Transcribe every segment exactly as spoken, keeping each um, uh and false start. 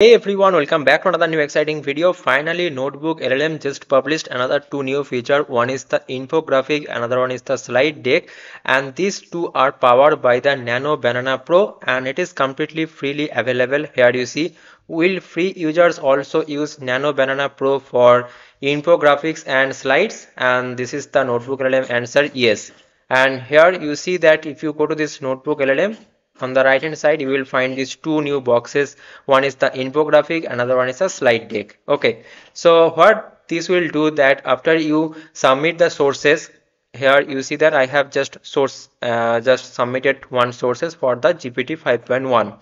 Hey everyone, welcome back to another new exciting video. Finally, Notebook L L M just published another two new feature. One is the infographic, another one is the slide deck, and these two are powered by the Nano Banana Pro, and it is completely freely available. Here you see, will free users also use Nano Banana Pro for infographics and slides? And this is the Notebook L L M answer, yes. And here you see that if you go to this Notebook L L M, on the right hand side you will find these two new boxes. One is the infographic, another one is a slide deck. Okay, so what this will do, that after you submit the sources, here you see that I have just source uh, just submitted one sources for the G P T five point one,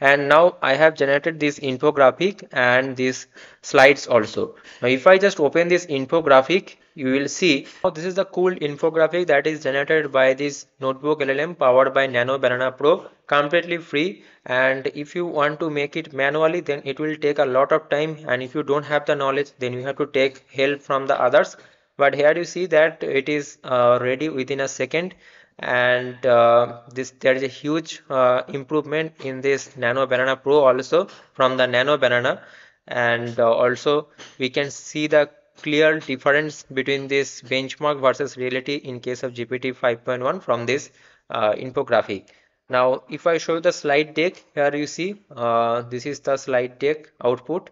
and now I have generated this infographic and these slides also. Now if I just open this infographic, you will see, oh, this is the cool infographic that is generated by this Notebook L L M powered by Nano Banana Pro, completely free. And if you want to make it manually, then it will take a lot of time, and if you don't have the knowledge, then you have to take help from the others. But here you see that it is uh, ready within a second, and uh, this there is a huge uh, improvement in this Nano Banana Pro also from the Nano Banana. And uh, also we can see the clear difference between this benchmark versus reality in case of G P T five point one from this uh, infographic. Now if I show you the slide deck, here you see uh, this is the slide deck output.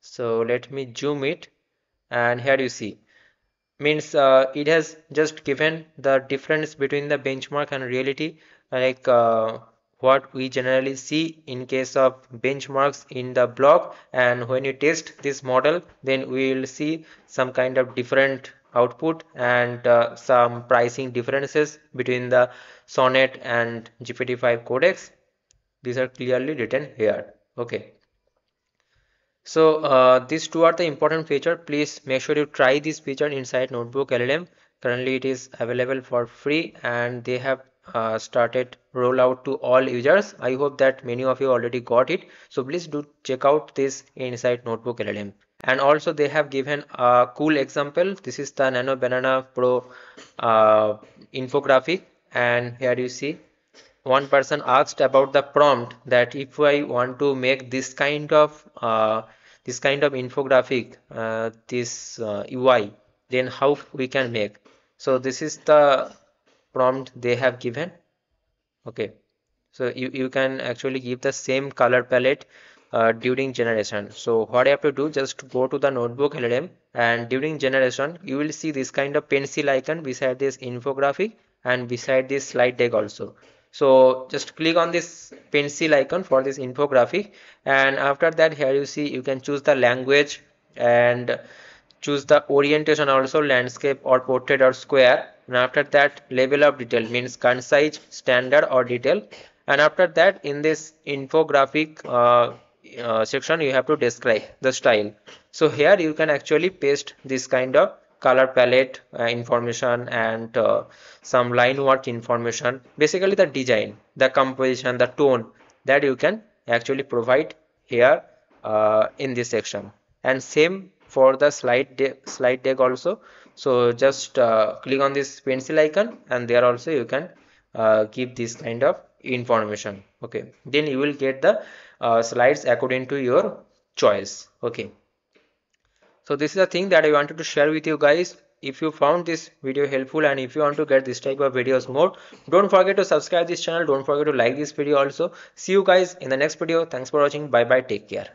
So let me zoom it, and here you see means uh, it has just given the difference between the benchmark and reality, like uh, what we generally see in case of benchmarks in the blog. And when you test this model, then we will see some kind of different output and uh, some pricing differences between the Sonnet and G P T five codecs. These are clearly written here. Okay, so uh, these two are the important feature. Please make sure you try this feature inside Notebook L L M. Currently it is available for free, and they have uh, started rollout to all users. I hope that many of you already got it, so please do check out this inside Notebook L L M. And also they have given a cool example. This is the Nano Banana Pro uh, infographic, and here you see one person asked about the prompt, that if I want to make this kind of uh, this kind of infographic, uh, this uh, U I, then how we can make. So this is the prompt they have given. Okay, so you, you can actually give the same color palette uh, during generation. So what you have to do, just go to the Notebook L L M, and during generation you will see this kind of pencil icon beside this infographic and beside this slide deck also. So just click on this pencil icon for this infographic, and after that here you see you can choose the language and choose the orientation also, landscape or portrait or square. And after that, level of detail means concise, standard or detail. And after that, in this infographic uh, uh, section, you have to describe the style. So here you can actually paste this kind of color palette uh, information and uh, some line work information, basically the design, the composition, the tone, that you can actually provide here uh, in this section. And same for the slide deck, slide deck also. So just uh, click on this pencil icon, and there also you can uh, give this kind of information. Okay, then you will get the uh, slides according to your choice. Okay, so this is the thing that I wanted to share with you guys. If you found this video helpful, and if you want to get this type of videos more, don't forget to subscribe this channel. Don't forget to like this video also. See you guys in the next video. Thanks for watching. Bye bye. Take care.